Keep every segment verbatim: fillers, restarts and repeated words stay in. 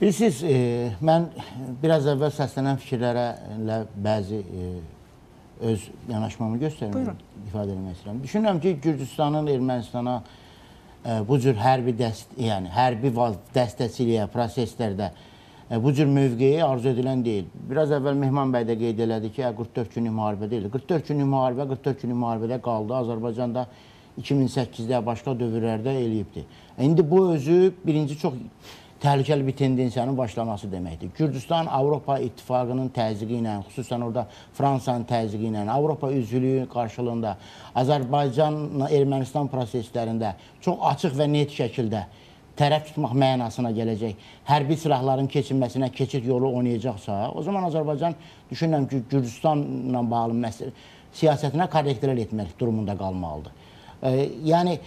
Bilirsiniz, e, mən biraz əvvəl səslənən fikirlərlə bəzi e, öz yanaşmamı göstərmək, ifadə etmək istəyirəm. Düşünürəm ki, Gürcüstanın Ermənistana e, bu cür hərbi dəst, yəni hərbi dəstəçiliyə, proseslərdə e, bu cür mövqeyi arzu edilən deyil. Biraz əvvəl Mehman bəy də qeyd elədi ki, qırx dörd günlük müharibə deyil. qırx dörd günlük müharibə, qırx dörd günlük müharibədə qaldı. Azərbaycanda iki min səkkizdə başqa dövrlərdə eləyibdi. İndi bu özü birinci çox təhlükəli bir tendensiyanın başlaması deməkdir. Gürcüstan Avropa İttifaqının təzyiqi ilə, xüsusən orada Fransanın təzyiqi ilə, Avropa üzvlüyü qarşılığında Azərbaycanla Ermənistan proseslərində çox açıq və net şəkildə tərəf tutmaq mənasına gələcək. Hərbi silahların keçilməsinə keçid yolu oynayacaqsa, o zaman Azərbaycan düşünürəm ki, Gürcüstanla bağlı məsələ siyasətinə korrektorlar etmək durumunda qalmalıdır. E, yəni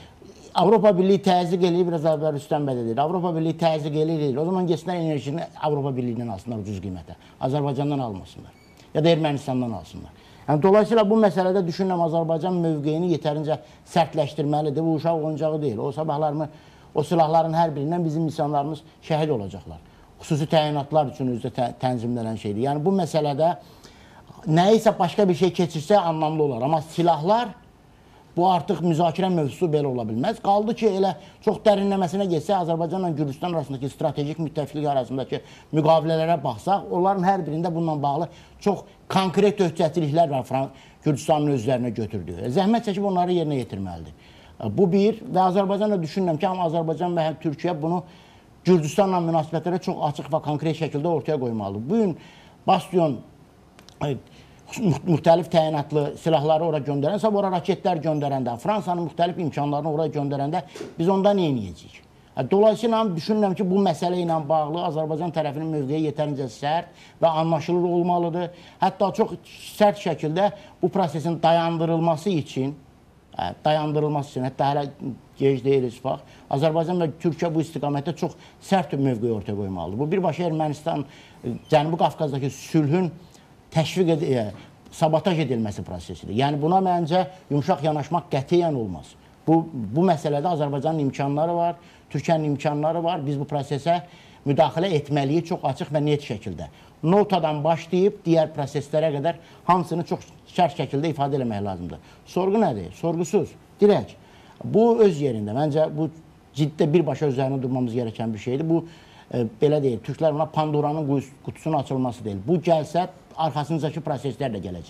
Avropa Birliyi təzyiq eləyir, biraz əvvəl Rüstəm bəy deyir. Avropa Birliyi təzyiq eləyir. O zaman getsinlər enerjini Avropa Birliyindən alsınlar ucuz qiymətə. Azərbaycandan almasınlar ya da Ermənistandan alsınlar. Yəni dolayısıyla bu məsələdə düşünürəm Azərbaycan mövqeyini yetərincə sərtləşdirməlidir. Bu uşaq oyuncağı deyil. O sabahlarımı o silahların hər birindən bizim insanlarımız şəhid olacaqlar. Xüsusi təyinatlar üçün özü də tənzimlənən şeydir. Yəni bu məsələdə nəyisə başqa bir şey keçirsə anlamlı olar, amma silahlar bu artıq müzakirə mövzusu belə ola bilməz. Qaldı ki, elə çox dərinləməsinə geçsə, Azərbaycanla Gürcüstan arasındakı strategik müttəfiqlik arasındakı müqavilələrə baxsaq, onların hər birində bununla bağlı çox konkret öhdəçiliklər var Gürcüstanın özlərinə götürdüyü. Zəhmət çəkib onları yerinə yetirməlidir. Bu bir və Azərbaycanla düşünürəm ki, amma Azərbaycan və Türkiyə bunu Gürcüstanla münasibətlərə çox açıq və konkret şəkildə ortaya qoymalıdır. Bu gün bastion müxtəlif təyinatlı silahları oraya göndərəndə, ora raketlər göndərəndə, Fransanın müxtəlif imkanlarını oraya göndərəndə biz ondan nə edəcəyik? Dolayısıyla düşünürəm ki, bu məsələ ilə bağlı Azərbaycan tərəfinin mövqeyi yetərincə sərt və anlaşılır olmalıdır. Hətta çox sərt şəkildə bu prosesin dayandırılması üçün, dayandırılması üçün, hətta hələ gec deyilir bax, Azərbaycan və Türkiyə bu istiqamətdə çox sərt mövqeyi ortaya qoymalıdır. Bu birbaşa Ermənistan, Cənubi Qafqazdakı sülhün təşviq ed e, sabotaj edilməsi prosesidir. Yəni buna məncə yumşaq yanaşmaq qətiyyən olmaz. Bu, bu məsələdə Azərbaycanın imkanları var, Türkiyənin imkanları var. Biz bu prosesə müdaxilə etməliyik çox açıq və net şəkildə. NOTA-dan başlayıb digər proseslərə qədər hamısını çox şərt şəkildə ifadə eləmək lazımdır. Sorğu nədir? Sorğusuz, direkt. Bu öz yerində. Məncə bu ciddi birbaşa üzərində durmamız gereken bir şeydir. Bu e, belə deyil. Türklər buna Pandora'nın qutusunun açılması deyil. Bu gəlsə, arxasındakı proseslər də gələcək.